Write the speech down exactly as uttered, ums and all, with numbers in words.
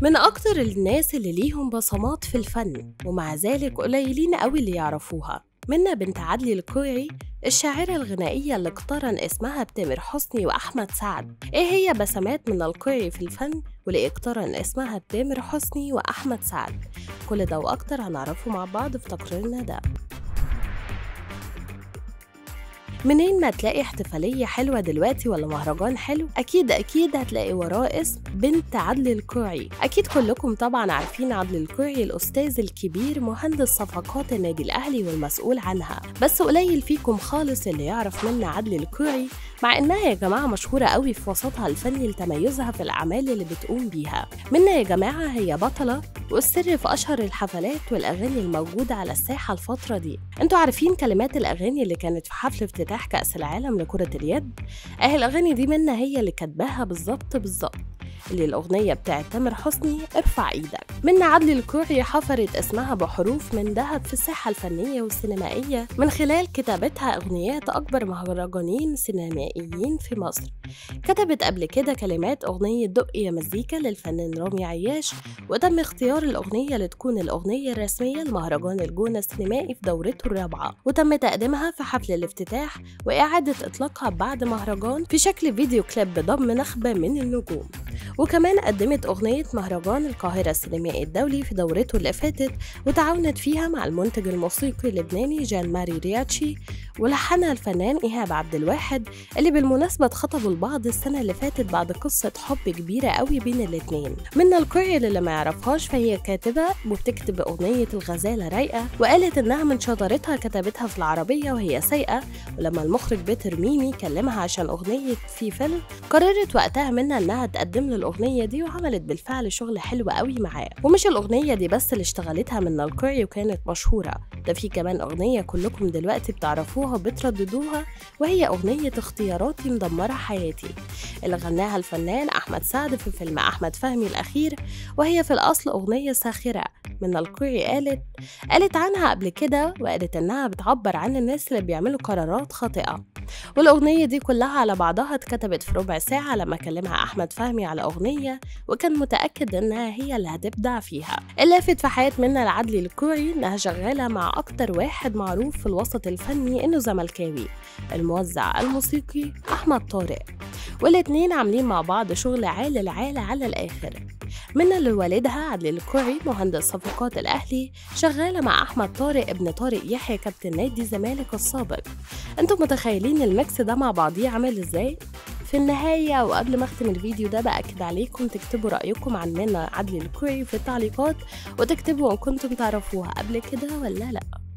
من أكتر الناس اللي ليهم بصمات في الفن ومع ذلك قليلين قوي اللي يعرفوها. منة بنت عدلي القيعي الشاعرة الغنائية اللي اقترن اسمها بتامر حسني وأحمد سعد. إيه هي بسمات منة القيعي في الفن واللي اقترن اسمها بتامر حسني وأحمد سعد؟ كل ده وأكتر هنعرفه مع بعض في تقريرنا ده. منين ما تلاقي احتفالية حلوة دلوقتي ولا مهرجان حلو أكيد أكيد هتلاقي وراه اسم بنت عدلي القيعي. أكيد كلكم طبعا عارفين عدلي القيعي الأستاذ الكبير مهندس صفقات النادي الأهلي والمسؤول عنها، بس قليل فيكم خالص اللي يعرف منة عدلي القيعي، مع إنها يا جماعة مشهورة قوي في وسطها الفني لتميزها في الأعمال اللي بتقوم بيها. منة يا جماعة هي بطلة والسر في أشهر الحفلات والأغاني الموجودة على الساحة الفترة دي. انتوا عارفين كلمات الأغاني اللي كانت في حفل افتتاح كأس العالم لكرة اليد؟ أهي الأغاني دي منة هي اللي كاتباها بالظبط بالظبط، اللي الأغنية بتاعت تامر حسني ارفع ايدك. منة عدلي القيعي حفرت اسمها بحروف من ذهب في الساحة الفنية والسينمائية من خلال كتابتها أغنيات أكبر مهرجانين سينمائيين في مصر. كتبت قبل كده كلمات أغنية دق يا مزيكا للفنان رامي عياش، وتم اختيار الأغنية لتكون الأغنية الرسمية لمهرجان الجونة السينمائي في دورته الرابعة، وتم تقديمها في حفل الافتتاح وإعادة إطلاقها بعد مهرجان في شكل فيديو كليب بضم نخبة من النجوم. وكمان قدمت أغنية مهرجان القاهرة السينمائي الدولي في دورته اللي فاتت، وتعاونت فيها مع المنتج الموسيقي اللبناني جان ماري رياتشي، ولحنها الفنان إيهاب عبد الواحد اللي بالمناسبة اتخطبوا البعض السنة اللي فاتت بعد قصة حب كبيرة قوي بين الاتنين. منة القيعي اللي ما يعرفهاش فهي كاتبة وبتكتب أغنية الغزالة رايقة، وقالت إنها من شطارتها كتبتها في العربية وهي سايقة، ولما المخرج بيتر ميمي كلمها عشان أغنية في فيلم قررت وقتها منها إنها تقدم الأغنية دي، وعملت بالفعل شغل حلو قوي معاه. ومش الأغنية دي بس اللي اشتغلتها منة القيعي وكانت مشهورة، ده في كمان أغنية كلكم دلوقتي بتعرفوها وبترددوها وهي أغنية اختياراتي مدمرة حياتي اللي غناها الفنان أحمد سعد في فيلم أحمد فهمي الأخير، وهي في الأصل أغنية ساخرة. منة القيعي قالت قالت عنها قبل كده، وقالت إنها بتعبر عن الناس اللي بيعملوا قرارات خاطئة، والأغنية دي كلها على بعضها اتكتبت في ربع ساعة لما كلمها أحمد فهمي على أغنية وكان متأكد إنها هي اللي هتبدع فيها. اللافت في حياة منة العدلي القيعي إنها شغالة مع أكتر واحد معروف في الوسط الفني إنه زملكاوي، الموزع الموسيقي أحمد طارق، والاتنين عاملين مع بعض شغل عال العال على الآخر. منة اللي والدها عدلي القيعي مهندس صفقات الأهلي شغالة مع أحمد طارق ابن طارق يحيى كابتن نادي الزمالك السابق. انتم متخيلين الميكس ده مع بعضيه عامل ازاي؟ في النهاية وقبل ما اختم الفيديو ده بأكد عليكم تكتبوا رأيكم عن منة عدلي القيعي في التعليقات، وتكتبوا ان كنتم تعرفوها قبل كده ولا لأ.